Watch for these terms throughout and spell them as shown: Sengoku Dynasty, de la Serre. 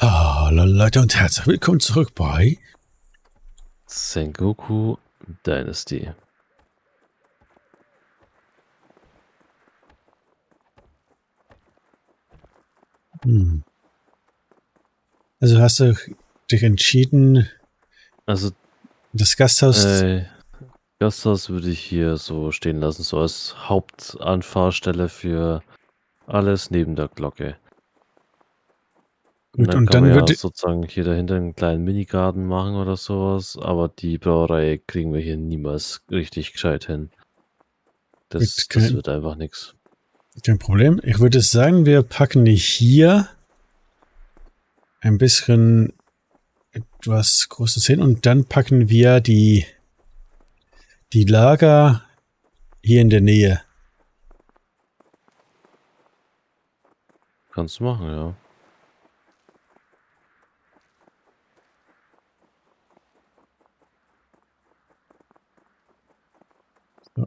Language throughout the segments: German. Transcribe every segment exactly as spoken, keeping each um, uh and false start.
Hallo Leute und herzlich willkommen zurück bei Sengoku Dynasty. Hm. Also hast du dich entschieden, also das Gasthaus... Äh, Gasthaus würde ich hier so stehen lassen, so als Hauptanfahrstelle für alles neben der Glocke. Und dann, und kann dann man ja wird sozusagen hier dahinter einen kleinen Minigarten machen oder sowas, aber die Brauerei kriegen wir hier niemals richtig gescheit hin. Das, kein, das wird einfach nichts. Kein Problem. Ich würde sagen, wir packen hier ein bisschen etwas Großes hin und dann packen wir die, die Lager hier in der Nähe. Kannst du machen, ja.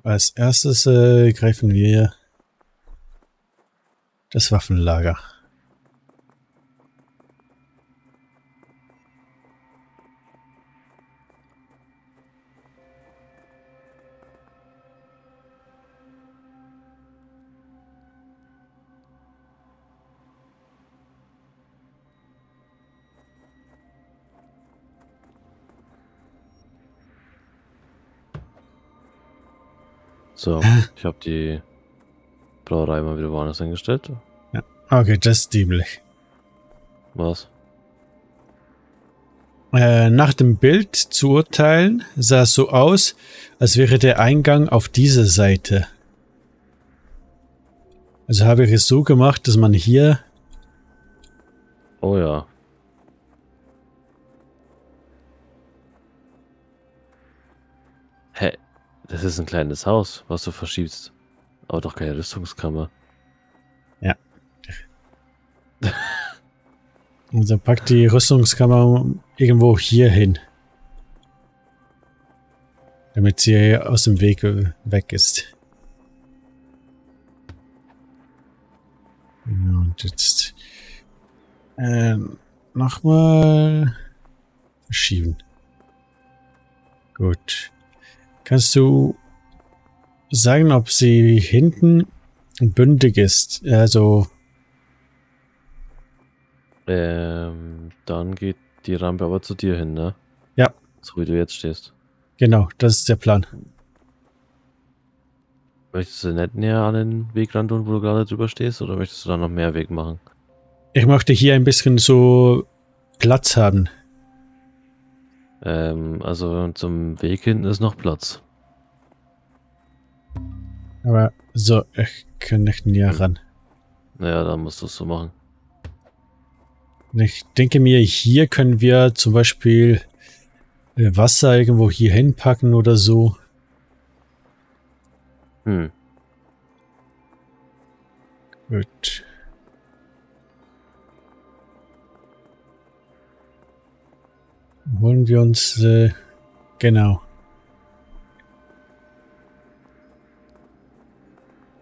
Als erstes äh, greifen wir das Waffenlager. So, ich habe die Brauerei mal wieder woanders eingestellt. Ja, okay, das ist dämlich. Was? Äh, nach dem Bild zu urteilen, sah es so aus, als wäre der Eingang auf dieser Seite. Also habe ich es so gemacht, dass man hier... Oh ja. Hä? Das ist ein kleines Haus, was du verschiebst. Aber doch keine Rüstungskammer. Ja. Und dann packt die Rüstungskammer irgendwo hier hin. Damit sie aus dem Weg weg ist. Und jetzt ähm, nochmal verschieben. Gut. Kannst du sagen, ob sie hinten bündig ist? Also ähm, dann geht die Rampe aber zu dir hin, ne? Ja. So wie du jetzt stehst. Genau, das ist der Plan. Möchtest du nicht näher an den Weg ran tun, wo du gerade drüber stehst, oder möchtest du da noch mehr Weg machen? Ich möchte hier ein bisschen so Platz haben. Ähm, also zum Weg hinten ist noch Platz. Aber so, ich kann nicht näher ran. Naja, dann musst du es so machen. Ich denke mir, hier können wir zum Beispiel Wasser irgendwo hier hinpacken oder so. Hm. Gut. Holen wir uns, äh, genau.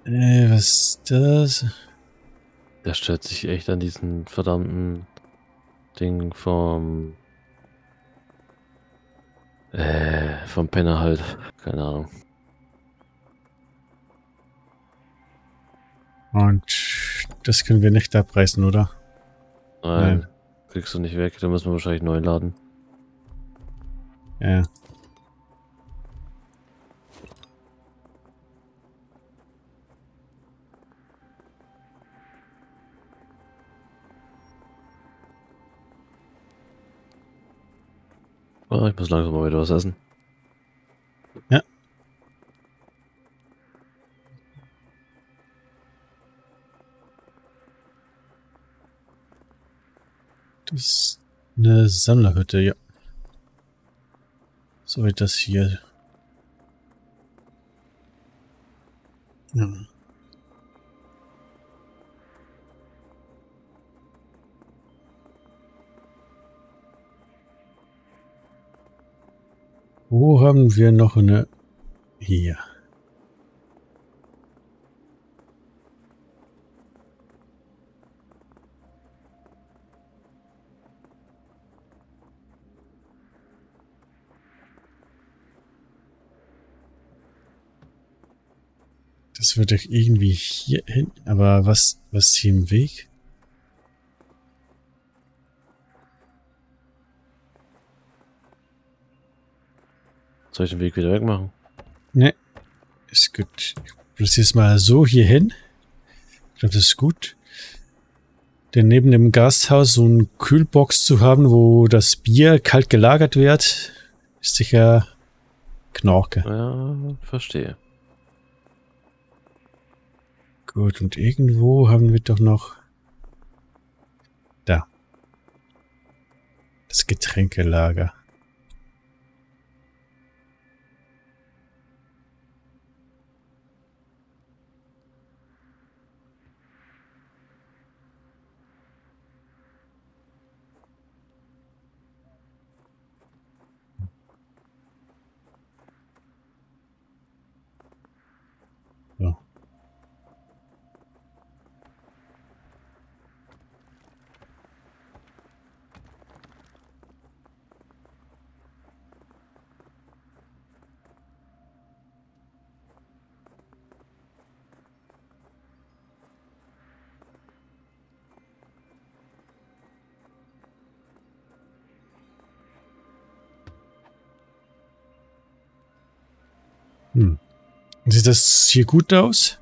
Äh, was ist das? Der stört sich echt an diesen verdammten Ding vom... Äh, vom Penner halt. Keine Ahnung. Und das können wir nicht abreißen, oder? Nein. Nein. Kriegst du nicht weg, da müssen wir wahrscheinlich neu laden. Ja. Oh, ich muss langsam mal wieder was essen. Ja. Das ist eine Sammlerhütte, ja. So wie das hier. Ja. Wo haben wir noch eine? Hier. Das wird doch irgendwie hier hin. Aber was, was ist hier im Weg? Soll ich den Weg wieder wegmachen? Ne. Ist gut. Ich platziere es mal so hier hin. Ich glaube, das ist gut. Denn neben dem Gasthaus so eine Kühlbox zu haben, wo das Bier kalt gelagert wird, ist sicher Knorke. Ja, verstehe. Gut, und irgendwo haben wir doch noch... Da. Das Getränkelager. Hm. Sieht das hier gut aus?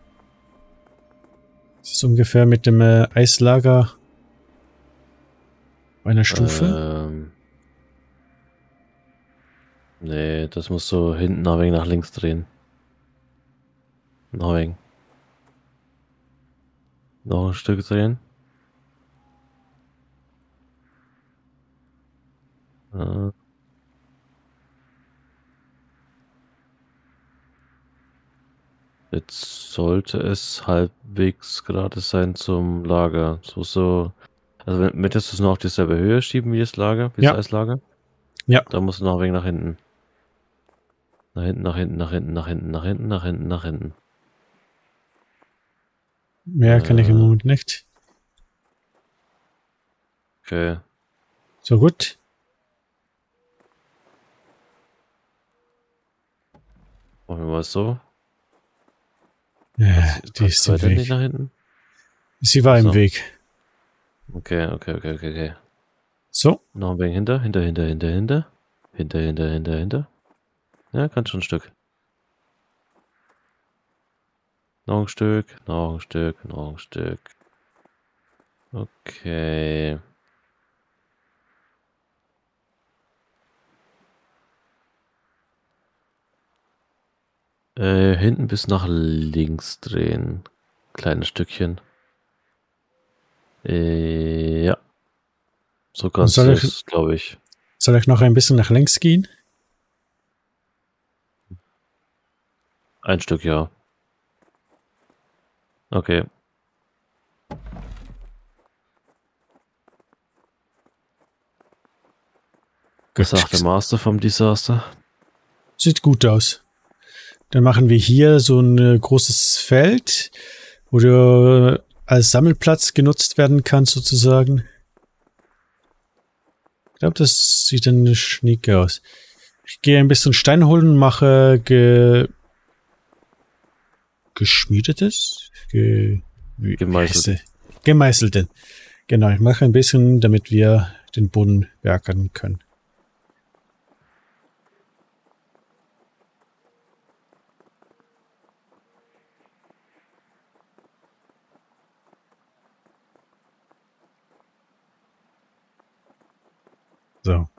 Das ist ungefähr mit dem äh, Eislager einer Stufe? Ähm. Nee, das musst du hinten ein wenig nach links drehen. Noch ein wenig. Noch ein Stück drehen. Äh. Jetzt sollte es halbwegs gerade sein zum Lager. So, so. Also, wenn, möchtest du es noch auf dieselbe Höhe schieben wie das Lager? Wie ja. Das Eislager? Ja. Da musst du noch ein wenig nach hinten. Nach hinten, nach hinten, nach hinten, nach hinten, nach hinten, nach hinten, nach hinten. Mehr äh. kann ich im Moment nicht. Okay. So gut. Machen wir mal so. Ja, die ist im Weg. Nicht nach hinten? Sie war so. Im Weg. Okay, okay, okay, okay, okay. So. Noch ein wenig hinter, hinter, hinter, hinter, hinter. Hinter, hinter, hinter, hinter. Ja, kann schon ein Stück. Noch ein Stück, noch ein Stück, noch ein Stück. Okay. Äh, hinten bis nach links drehen. Kleines Stückchen. Äh, ja. So ganz süß, glaube ich. Soll ich noch ein bisschen nach links gehen? Ein Stück, ja. Okay. Was sagt der Master vom Desaster? Sieht gut aus. Dann machen wir hier so ein großes Feld, wo du als Sammelplatz genutzt werden kannst, sozusagen. Ich glaube, das sieht dann schnick aus. Ich gehe ein bisschen Stein holen, mache ge geschmiedetes? Ge Gemeißelt. Gemeißelten. Genau, ich mache ein bisschen, damit wir den Boden beackern können. So.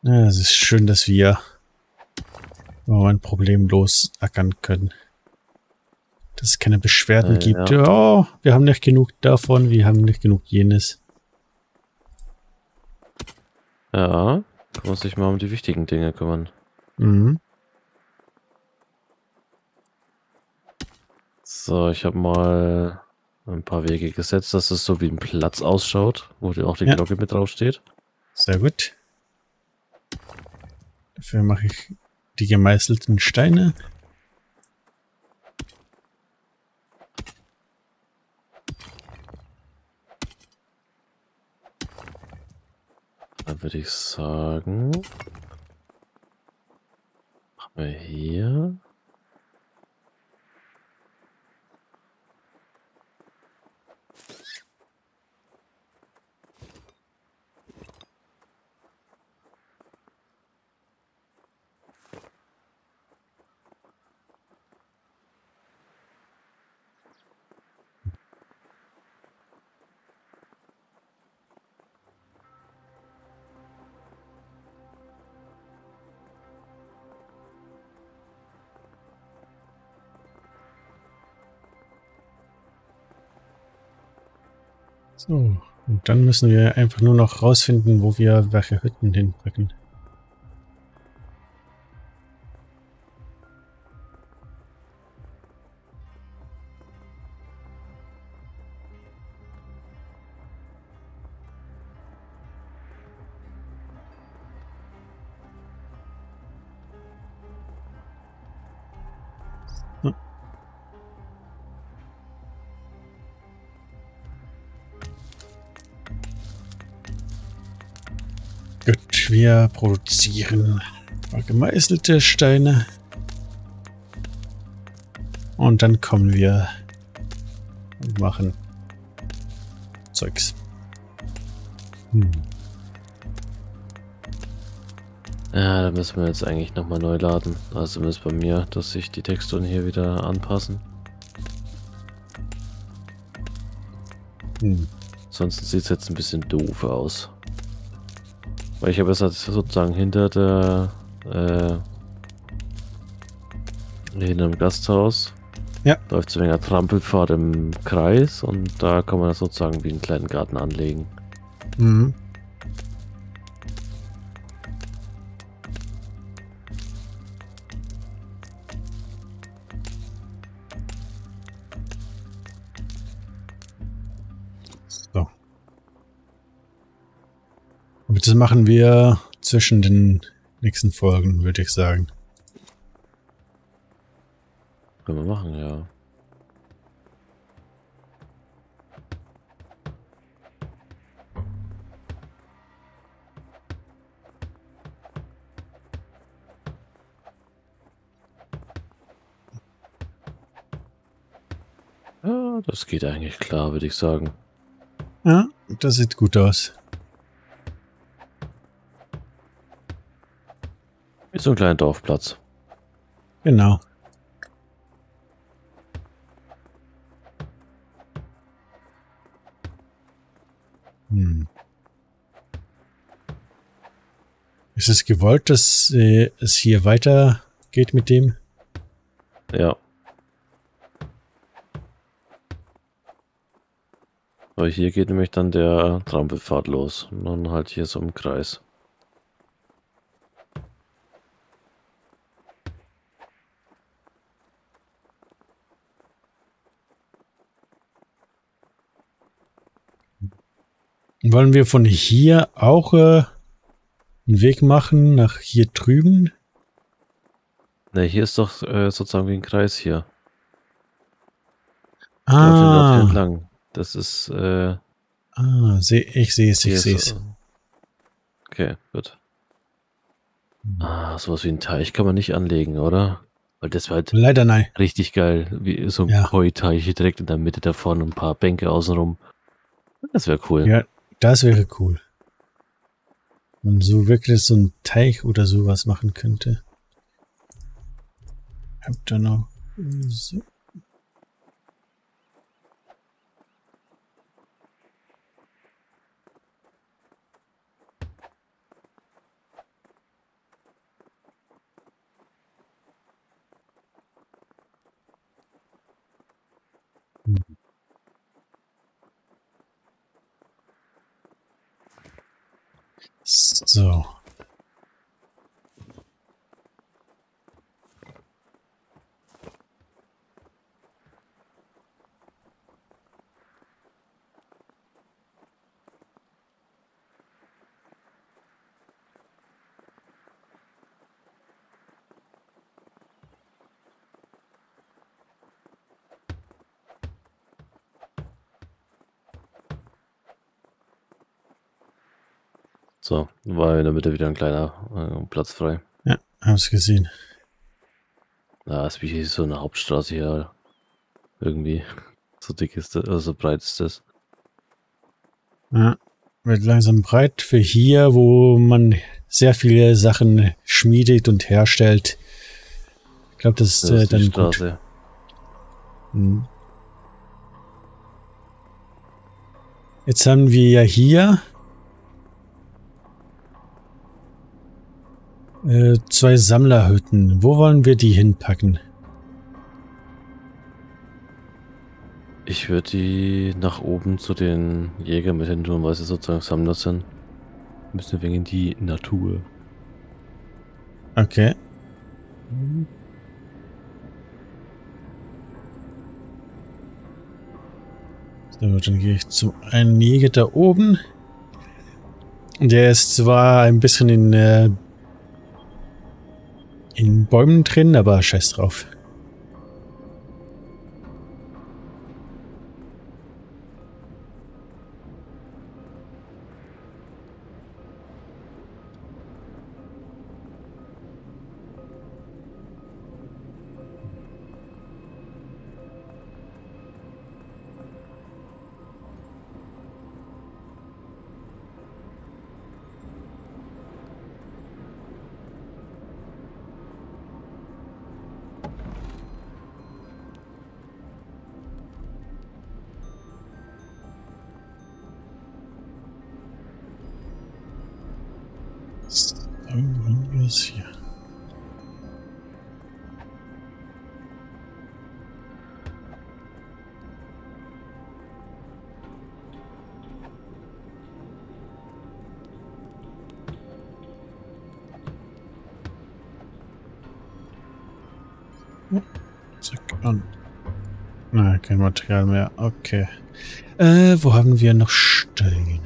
Ja, es ist schön, dass wir ein problemlos ackern können. Dass es keine Beschwerden äh, gibt. Ja. Oh, wir haben nicht genug davon, wir haben nicht genug jenes. Ja, muss ich mal um die wichtigen Dinge kümmern. Mhm. So, ich habe mal ein paar Wege gesetzt, dass es so wie ein Platz ausschaut, wo auch die ja. Glocke mit drauf steht. Sehr gut. Dafür mache ich die gemeißelten Steine. dann würde ich sagen, machen wir hier. So, und dann müssen wir einfach nur noch rausfinden, wo wir welche Hütten hinbringen. Wir produzieren gemeißelte Steine und dann kommen wir und machen Zeugs. Hm. Ja, da müssen wir jetzt eigentlich nochmal neu laden. Also zumindest bei mir, dass sich die Texturen hier wieder anpassen. Hm. Sonst sieht es jetzt ein bisschen doof aus. Weil ich habe jetzt sozusagen hinter der äh, hinter dem Gasthaus, ja, läuft so ein wenig Trampelpfad im Kreis und da kann man das sozusagen wie einen kleinen Garten anlegen. Mhm. Das machen wir zwischen den nächsten Folgen, würde ich sagen. Können wir machen, ja. Ja, das geht eigentlich klar, würde ich sagen. Ja, das sieht gut aus. So ein kleiner Dorfplatz. Genau. Hm. Ist es gewollt, dass äh, es hier weitergeht mit dem? Ja. Aber hier geht nämlich dann der Trampelpfad los. Und dann halt hier so im Kreis. Wollen wir von hier auch äh, einen Weg machen nach hier drüben? Ne, hier ist doch äh, sozusagen wie ein Kreis hier. Ah. Dort entlang. Das ist. Äh, ah, seh, ich sehe es, ich sehe es. Okay, gut. Ah, sowas wie ein Teich kann man nicht anlegen, oder? Weil das war halt leider nein. Richtig geil, wie so ein ja. Heuteich hier direkt in der Mitte davon, ein paar Bänke außenrum. Das wäre cool. Ja. Das wäre cool. Man so wirklich so einen Teich oder sowas machen könnte. Hab da noch so. Hm. So. So, war in der Mitte wieder ein kleiner äh, Platz frei. Ja, hab's gesehen. Ja, es ist wie so eine Hauptstraße hier. Irgendwie. So dick ist das, also so breit ist das. Ja, wird langsam breit für hier, wo man sehr viele Sachen schmiedet und herstellt. Ich glaube, das, das ist äh, dann die Straße. Gut. Hm. Jetzt haben wir ja hier äh, zwei Sammlerhütten. Wo wollen wir die hinpacken? Ich würde die nach oben zu den Jägern mit hin tun, weil sie sozusagen Sammler sind. Ein bisschen wegen die Natur. Okay. Mhm. So, dann gehe ich zum einen Jäger da oben. Der ist zwar ein bisschen in, äh, in Bäumen drin, aber scheiß drauf. Hier. Oh, zack an. Na, kein Material mehr. Okay. Äh, wo haben wir noch Steine?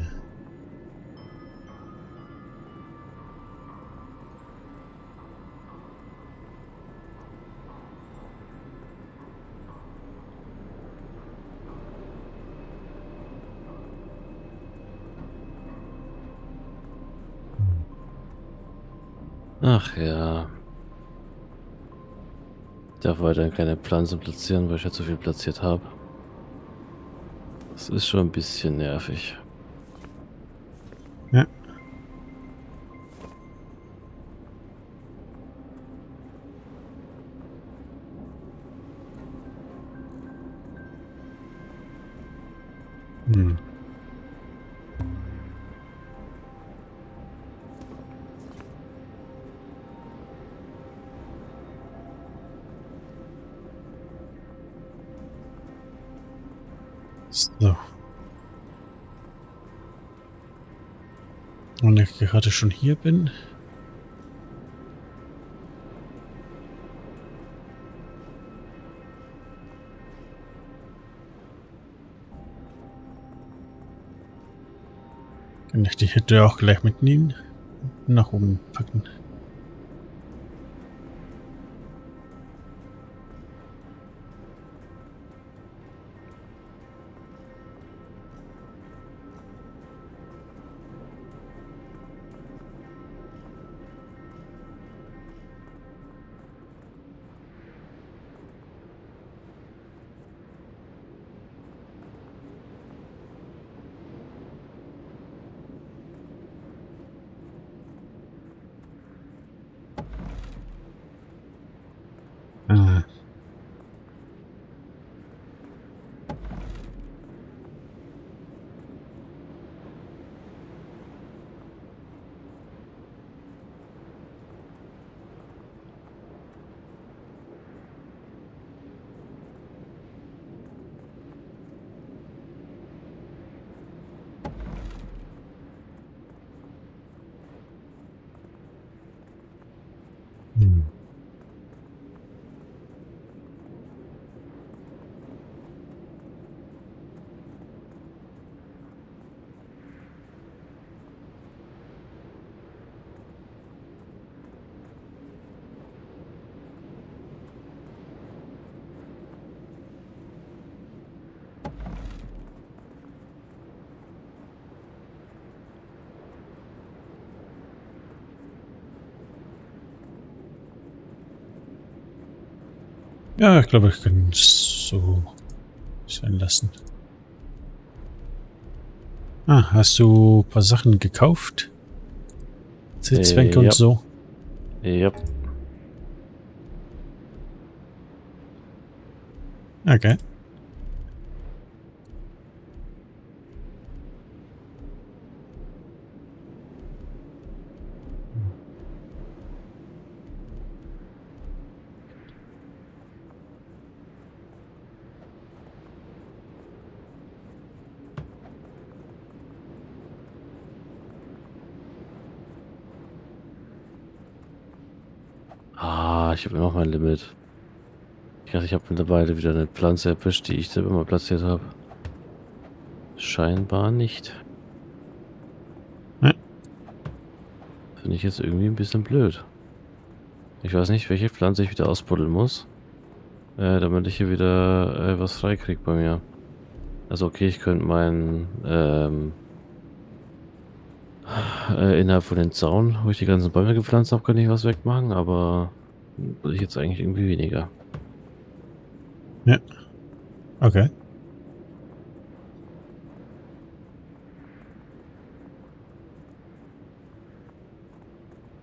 Ach ja. Ich darf weiterhin keine Pflanzen platzieren, weil ich ja zu viel platziert habe. Das ist schon ein bisschen nervig. Ja. Hm. So. Und ich gerade schon hier bin. Kann ich die Hütte auch gleich mitnehmen und nach oben packen. Ja, ich glaube, ich kann es so sein lassen. Ah, hast du ein paar Sachen gekauft? Sitzbänke äh, und ja. so? Ja. Okay. Ich habe immer noch mein Limit. Ich dachte, ich habe mittlerweile wieder eine Pflanze erwischt, die ich selber mal platziert habe. Scheinbar nicht. Hm. Finde ich jetzt irgendwie ein bisschen blöd. Ich weiß nicht, welche Pflanze ich wieder ausbuddeln muss, äh, damit ich hier wieder äh, was freikriege bei mir. Also okay, ich könnte meinen ähm, äh, innerhalb von den Zaun, wo ich die ganzen Bäume gepflanzt habe, könnte ich was wegmachen, aber will ich jetzt eigentlich irgendwie weniger. Ja. Okay.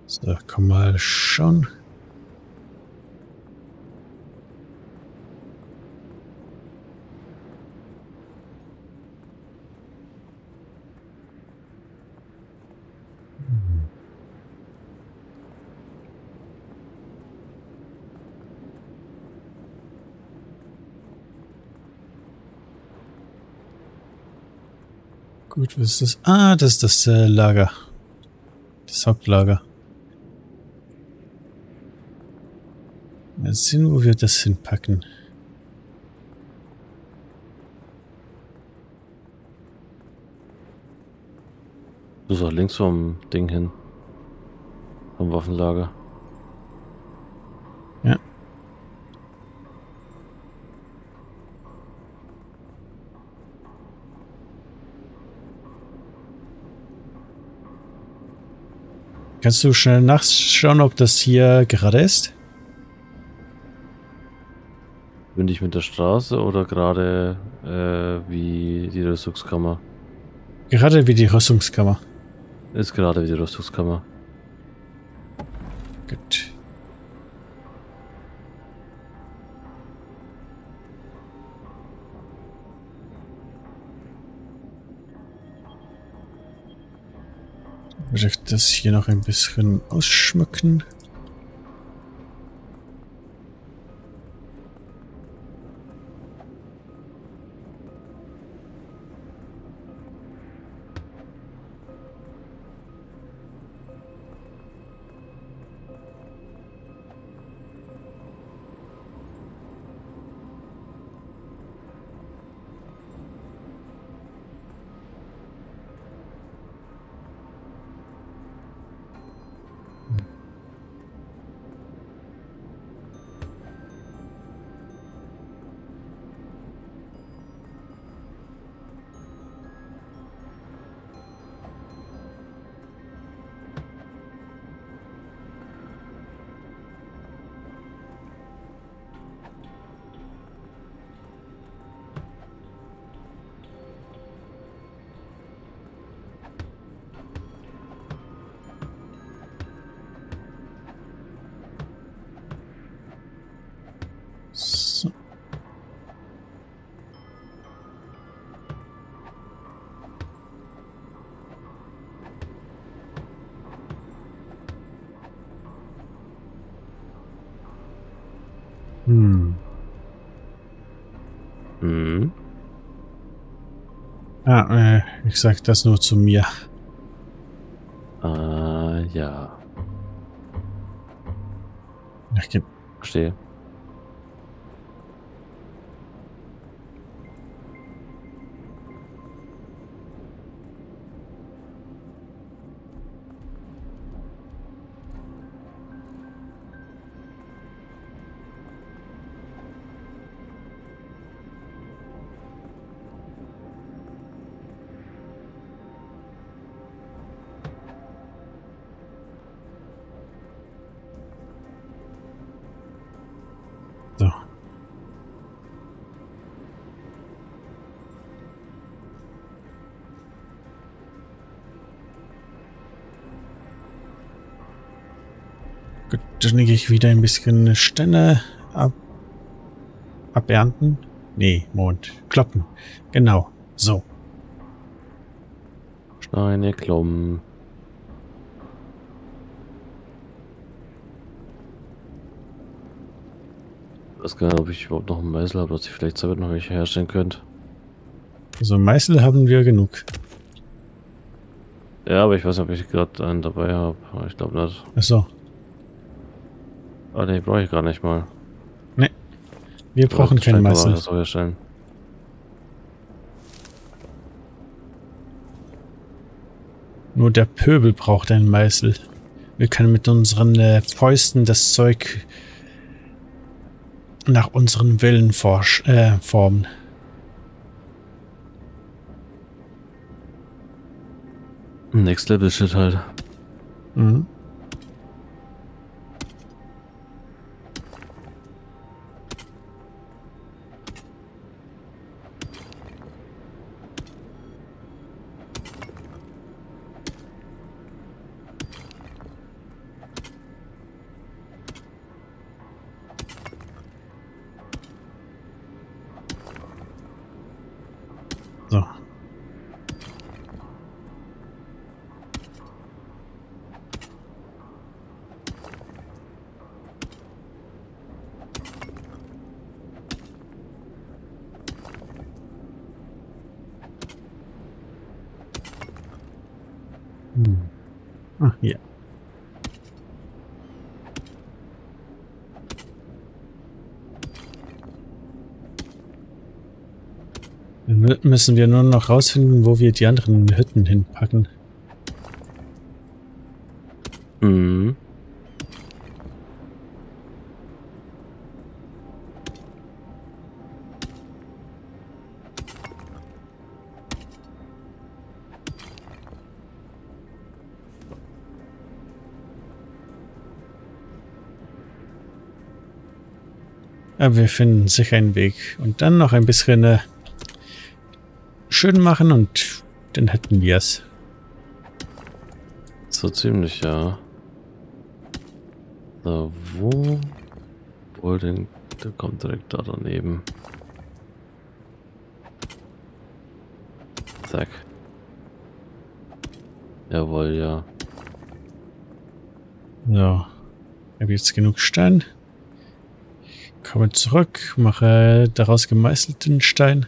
So, komm mal schauen. Gut, was ist das? Ah, das ist das äh, Lager. Das Hauptlager. Mal sehen, wo wir das hinpacken. Du sollst links vom Ding hin. Vom Waffenlager. Ja. Kannst du schnell nachschauen, ob das hier gerade ist? Bin ich mit der Straße oder gerade äh, wie die Rüstungskammer? Gerade wie die Rüstungskammer. Ist gerade wie die Rüstungskammer. Gut. Würde ich das hier noch ein bisschen ausschmücken. Hm. Hm. Ah, äh, ich sag das nur zu mir. Ah, ja. Ich geb... Verstehe. Gut, dann gehe ich wieder ein bisschen Stämme ab, abernten. Nee, Mond. Kloppen. Genau. So. Steine kloppen. Ich weiß gar nicht, ob ich überhaupt noch einen Meißel habe, dass ich vielleicht damit noch welche herstellen könnte. Also Meißel haben wir genug. Ja, aber ich weiß nicht, ob ich gerade einen dabei habe. Ich glaube nicht. Achso. Ah, den brauche ich gar nicht mal. Ne. Wir brauchen keinen Meißel. Das herstellen. Nur der Pöbel braucht einen Meißel. Wir können mit unseren äh, Fäusten das Zeug nach unseren Willen forsch, äh, formen. Next Level Shit halt. Mhm. Ah, hier. Dann müssen wir nur noch rausfinden, wo wir die anderen Hütten hinpacken. Mhm. Aber wir finden sicher einen Weg. Und dann noch ein bisschen äh, schön machen und dann hätten wir es. So ziemlich, ja. So, wo? Wohl, den, der kommt direkt da daneben. Zack. Jawohl, ja. So. Ich habe jetzt genug Stein. Komme zurück, mache daraus gemeißelten Stein.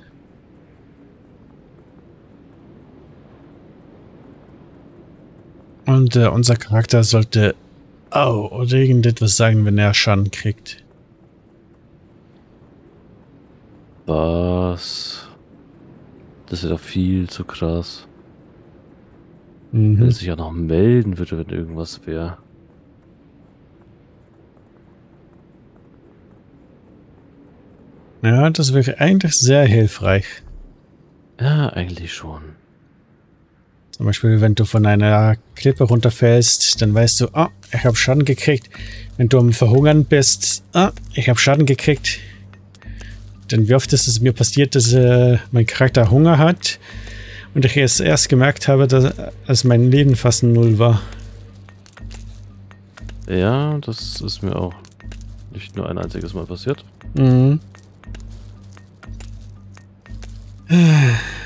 Und äh, unser Charakter sollte au oh, oder irgendetwas sagen, wenn er Schaden kriegt. Was? Das ist doch viel zu krass. Mhm. Wenn er sich ja noch melden würde, wenn irgendwas wäre. Ja, das wäre eigentlich sehr hilfreich. Ja, eigentlich schon. Zum Beispiel, wenn du von einer Klippe runterfällst, dann weißt du, ah, oh, ich habe Schaden gekriegt. Wenn du am Verhungern bist, ah, oh, ich habe Schaden gekriegt. Denn wie oft ist es mir passiert, dass äh, mein Charakter Hunger hat und ich es erst gemerkt habe, dass, als mein Leben fast null war. Ja, das ist mir auch nicht nur ein einziges Mal passiert. Mhm.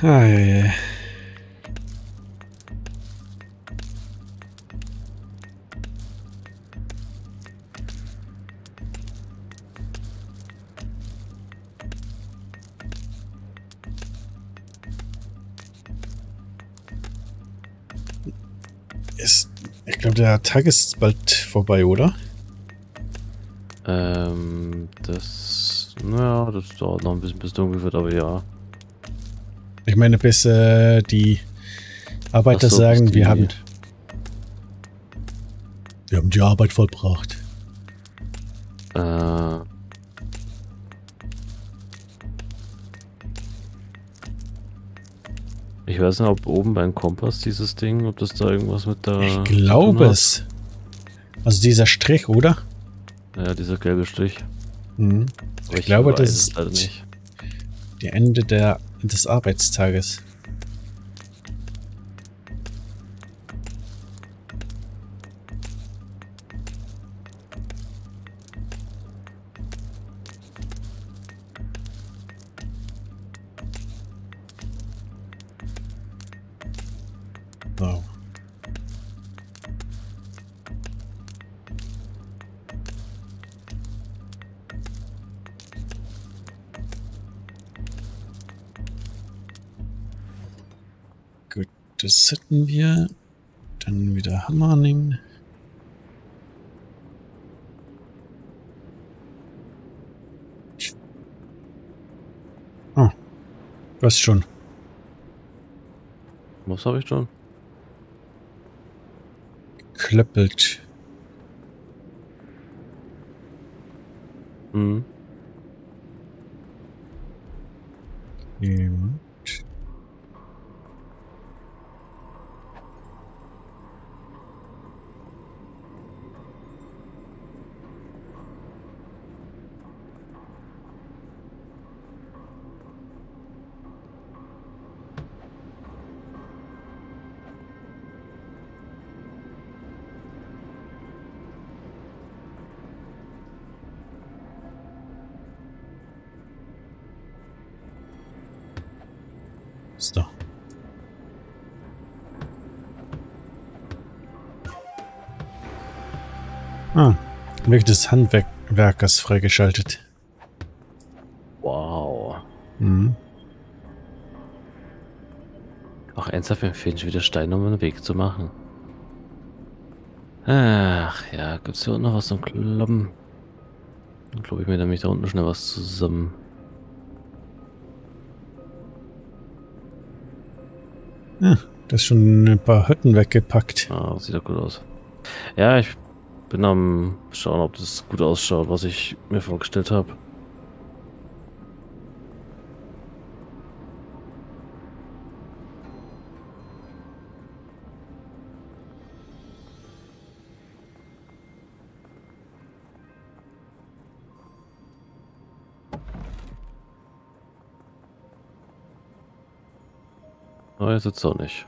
Ah, ja, ja. Ist, ich glaube, der Tag ist bald vorbei, oder? Ähm, das, naja, das dauert noch ein bisschen, bis dunkel wird, aber ja. Ich meine, bis äh, die Arbeiter so, sagen, die wir haben, wir haben die Arbeit vollbracht. Äh. Ich weiß nicht, ob oben beim Kompass dieses Ding, ob das da irgendwas mit da. Ich glaube es. Also dieser Strich, oder? Ja, dieser gelbe Strich. Mhm. Ich, ich glaube, das ist leider nicht. Die Ende der des Arbeitstages. Das hätten wir. Dann wieder Hammer nehmen. Oh. Was schon? Was habe ich schon? Klöppelt. Hm. Jemand. So. Ah, Weg des Handwerkers freigeschaltet. Wow. Mhm. Auch ernsthaft empfehlen, wieder Steine um den Weg zu machen. Ach ja, gibt's hier unten noch was zum Kloppen? Dann klopp ich mir nämlich da unten schnell was zusammen. Ja, das ist schon ein paar Hütten weggepackt. Ah, das sieht doch gut aus. Ja, ich bin am Schauen, ob das gut ausschaut, was ich mir vorgestellt habe. Nein, sitzt auch nicht.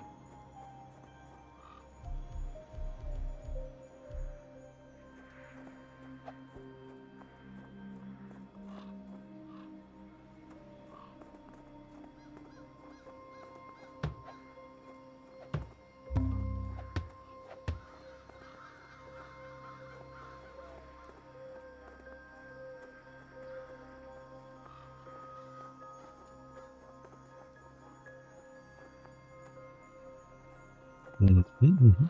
Mhm, mhm.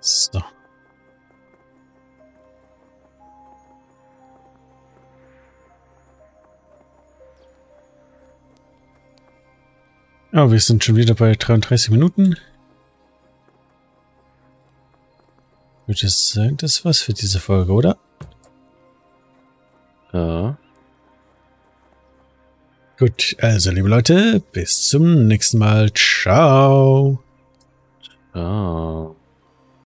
So. Ja, wir sind schon wieder bei dreiunddreißig Minuten. Würde ich sagen, das ist was für diese Folge, oder? Ja. Gut, also liebe Leute, bis zum nächsten Mal. Ciao. Ciao.